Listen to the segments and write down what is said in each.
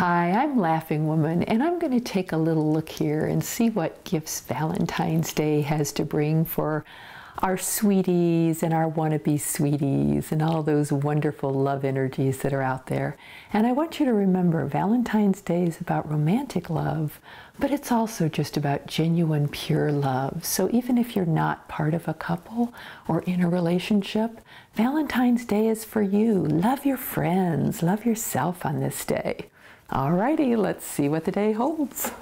Hi, I'm Laughing Womyn, and I'm going to take a little look here and see what gifts Valentine's Day has to bring for our sweeties and our wannabe sweeties and all those wonderful love energies that are out there. And I want you to remember, Valentine's Day is about romantic love, but it's also just about genuine, pure love. So even if you're not part of a couple or in a relationship, Valentine's Day is for you. Love your friends, love yourself on this day. Alrighty, let's see what the day holds.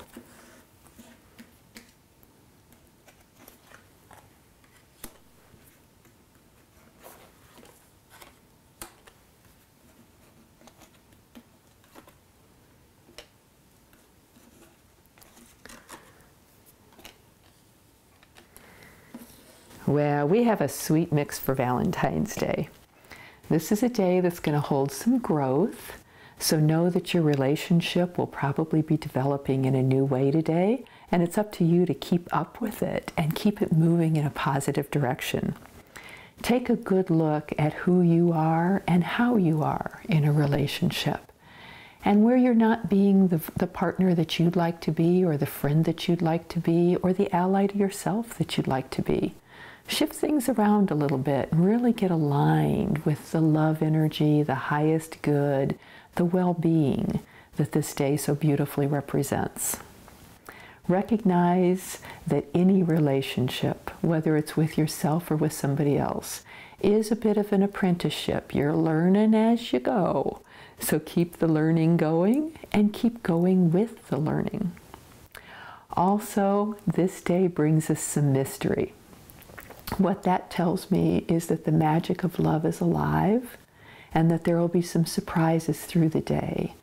Well, we have a sweet mix for Valentine's Day. This is a day that's going to hold some growth, so know that your relationship will probably be developing in a new way today, and it's up to you to keep up with it and keep it moving in a positive direction. Take a good look at who you are and how you are in a relationship. And where you're not being the partner that you'd like to be, or the friend that you'd like to be, or the ally to yourself that you'd like to be. Shift things around a little bit and really get aligned with the love energy, the highest good, the well-being that this day so beautifully represents. Recognize that any relationship, whether it's with yourself or with somebody else, is a bit of an apprenticeship. You're learning as you go. So keep the learning going and keep going with the learning. Also, this day brings us some mystery. What that tells me is that the magic of love is alive and that there will be some surprises through the day.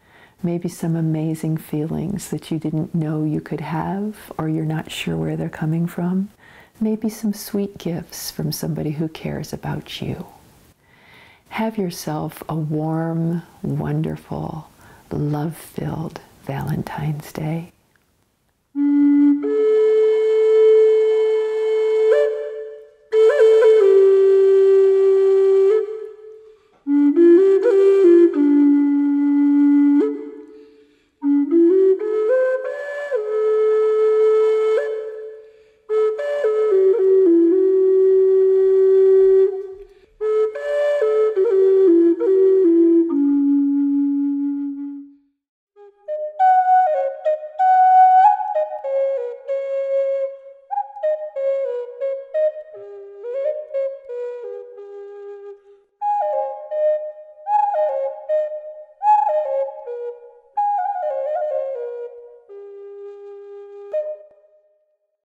Maybe some amazing feelings that you didn't know you could have, or you're not sure where they're coming from. Maybe some sweet gifts from somebody who cares about you. Have yourself a warm, wonderful, love-filled Valentine's Day.